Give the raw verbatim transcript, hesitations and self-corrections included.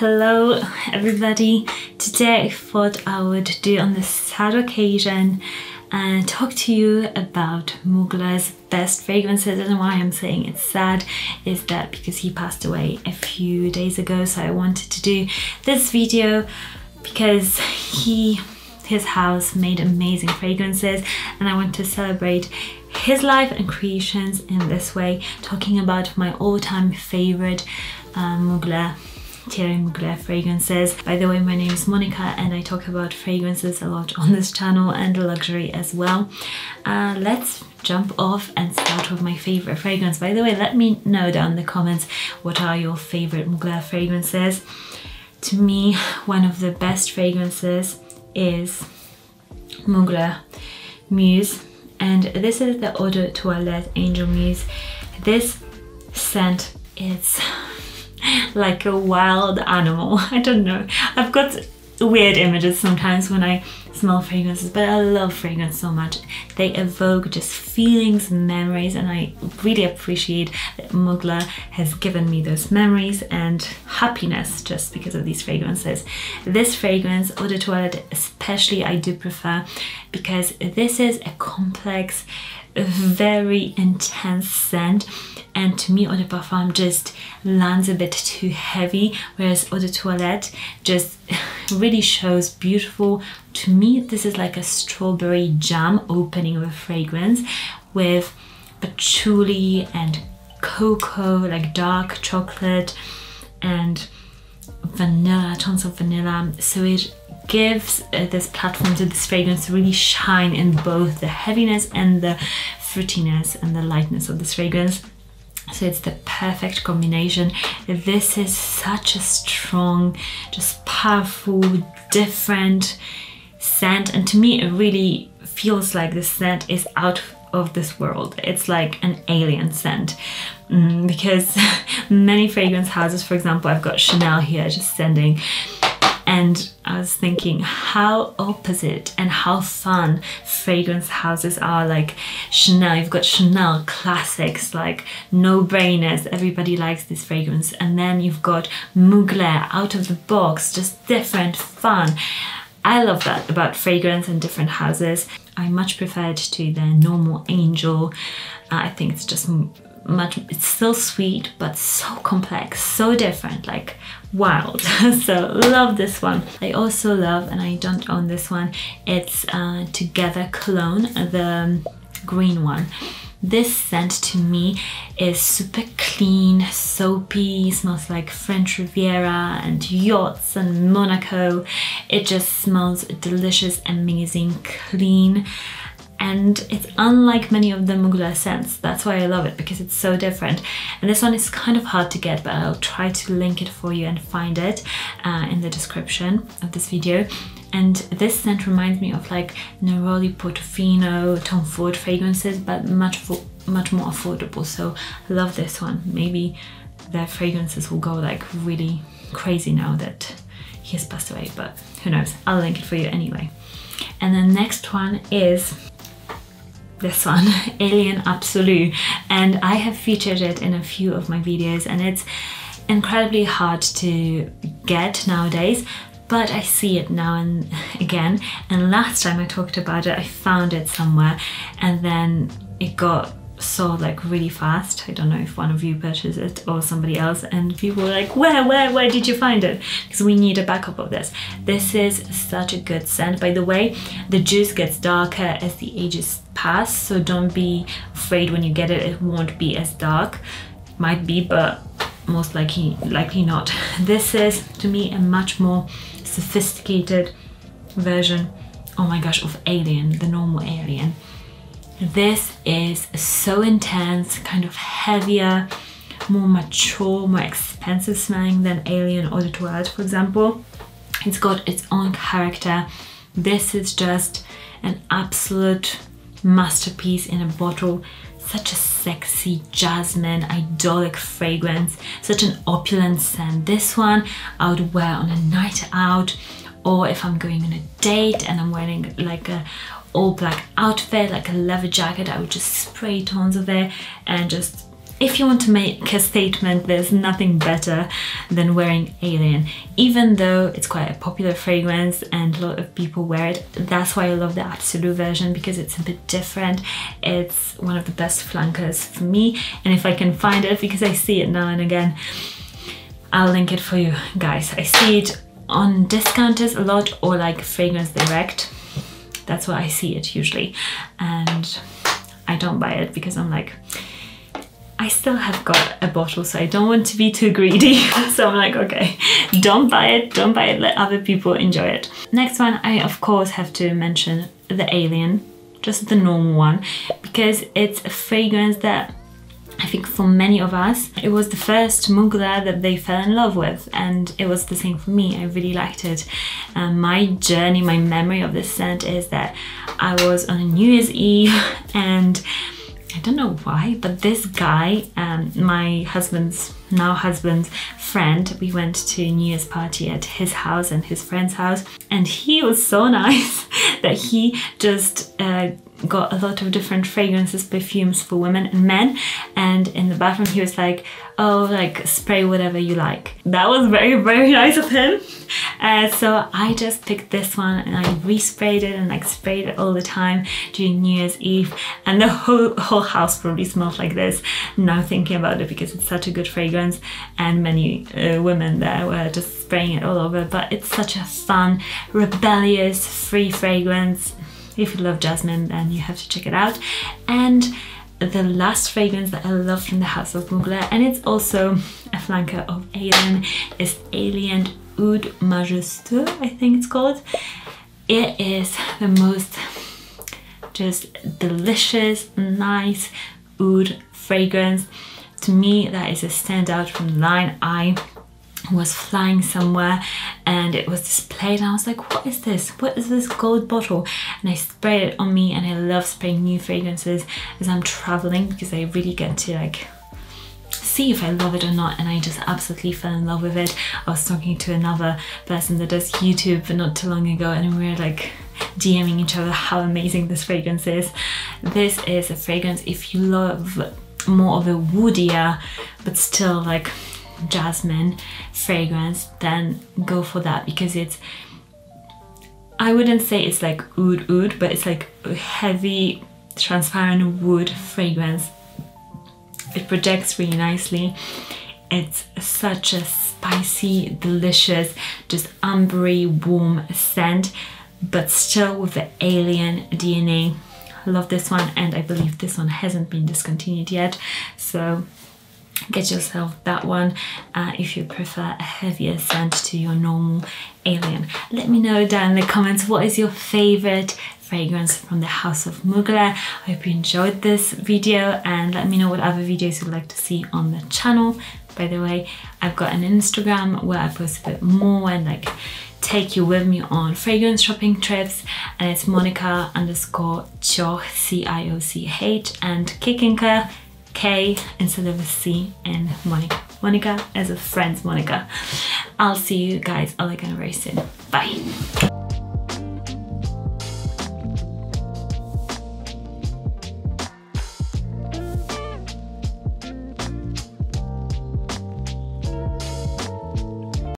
Hello everybody, today I thought I would do on this sad occasion and talk to you about Mugler's best fragrances. And why I'm saying it's sad is that because he passed away a few days ago, so I wanted to do this video because he, his house made amazing fragrances and I want to celebrate his life and creations in this way, talking about my all-time favorite uh, Mugler Thierry Mugler fragrances. By the way, my name is Monika and I talk about fragrances a lot on this channel and luxury as well. Uh, let's jump off and start with my favorite fragrance. By the way, let me know down in the comments what are your favorite Mugler fragrances. To me, one of the best fragrances is Mugler Muse, and this is the Eau de Toilette Angel Muse. This scent is like a wild animal. I don't know, I've got weird images sometimes when I smell fragrances, but I love fragrance so much. They evoke just feelings and memories, and I really appreciate that Mugler has given me those memories and happiness just because of these fragrances. This fragrance, Eau de Toilette, especially I do prefer because this is a complex, very intense scent, and to me Eau de Parfum just lands a bit too heavy, whereas Eau de Toilette just really shows beautiful. To me this is like a strawberry jam opening of a fragrance with patchouli and cocoa, like dark chocolate and vanilla, tons of vanilla, so it gives uh, this platform to this fragrance to really shine in both the heaviness and the fruitiness and the lightness of this fragrance. So it's the perfect combination. This is such a strong, just powerful, different scent, and to me it really feels like this scent is out of this world. It's like an alien scent, mm, because many fragrance houses, for example, I've got Chanel here just sending, and I was thinking how opposite and how fun fragrance houses are. Like Chanel, you've got Chanel classics, like no-brainers, everybody likes this fragrance, and then you've got Mugler, out of the box, just different, fun. I love that about fragrance and different houses. I much prefer it to the normal Angel. I think it's just much, it's still sweet but so complex, so different, like wild. So love this one. I also love, and I don't own this one, it's uh, Together Cologne, the green one. This scent to me is super clean, soapy, smells like French Riviera and yachts and Monaco. It just smells delicious, amazing, clean, and it's unlike many of the Mugler scents. That's why I love it, because it's so different. And this one is kind of hard to get, but I'll try to link it for you and find it uh, in the description of this video. And this scent reminds me of like Neroli Portofino, Tom Ford fragrances, but much much more affordable. So I love this one. Maybe their fragrances will go like really crazy now that he has passed away, but who knows? I'll link it for you anyway. And the next one is this one, Alien Absolue, and I have featured it in a few of my videos, and it's incredibly hard to get nowadays, but I see it now and again, and last time I talked about it I found it somewhere and then it got sold like really fast. I don't know if one of you purchased it or somebody else, and people were like, where where where did you find it, because we need a backup of this. This is such a good scent. By the way, the juice gets darker as the ages pass, so don't be afraid when you get it, it won't be as dark. Might be, but most likely likely not. This is to me a much more sophisticated version, oh my gosh, of Alien, the normal Alien. This is so intense, kind of heavier, more mature, more expensive smelling than Alien Eau de Toilette, for example. It's got its own character. This is just an absolute masterpiece in a bottle. Such a sexy jasmine, idyllic fragrance, such an opulent scent. This one I would wear on a night out, or if I'm going on a date and I'm wearing like a all black outfit, like a leather jacket, I would just spray tons of it and just If you want to make a statement, there's nothing better than wearing Alien. Even though it's quite a popular fragrance and a lot of people wear it, that's why I love the Absolue version, because it's a bit different. It's one of the best flankers for me, and if I can find it, because I see it now and again, I'll link it for you guys. I see it on discounters a lot, or like Fragrance Direct. That's where I see it usually, and I don't buy it because I'm like, I still have got a bottle, so I don't want to be too greedy. So I'm like, okay, don't buy it, don't buy it, let other people enjoy it. Next one, I of course have to mention the Alien, just the normal one, because it's a fragrance that I think for many of us, it was the first Mugler that they fell in love with, and it was the same for me. I really liked it. Um, my journey, my memory of this scent is that I was on New Year's Eve, and I don't know why, but this guy, um, my husband's, now husband's friend, we went to a New Year's party at his house and his friend's house, and he was so nice that he just uh, got a lot of different fragrances, perfumes for women and men, and in the bathroom he was like, oh, like spray whatever you like. That was very, very nice of him. Uh, so I just picked this one and I resprayed it and like sprayed it all the time during New Year's Eve, and the whole whole house probably smelled like this now thinking about it, because it's such a good fragrance, and many uh, women there were just spraying it all over. But it's such a fun, rebellious, free fragrance. If you love jasmine, then you have to check it out. And the last fragrance that I love from the house of Mugler, and it's also a flanker of Alien, is Alien Oud Majestux, I think it's called. It is the most just delicious, nice oud fragrance. To me, that is a standout from the line. I was flying somewhere and it was displayed, and I was like, what is this? What is this gold bottle? And I sprayed it on me, and I love spraying new fragrances as I'm traveling, because I really get to like see if I love it or not, and I just absolutely fell in love with it. I was talking to another person that does YouTube not too long ago, and we were like DMing each other how amazing this fragrance is. This is a fragrance if you love more of a woodier but still like jasmine fragrance, then go for that, because it's, I wouldn't say it's like oud oud, but it's like a heavy transparent wood fragrance. It projects really nicely. It's such a spicy, delicious, just umbery, warm scent, but still with the alien D N A. I love this one, and I believe this one hasn't been discontinued yet, so get yourself that one uh, if you prefer a heavier scent to your normal Alien. Let me know down in the comments what is your favorite fragrance from the house of Mugler. I hope you enjoyed this video, and let me know what other videos you'd like to see on the channel. By the way, I've got an Instagram where I post a bit more and like take you with me on fragrance shopping trips, and it's Monika underscore Cioch, C I O C H, and Kikinka, K instead of a C, and Monika. Monika as a friend's Monika. I'll see you guys all again very soon. Bye.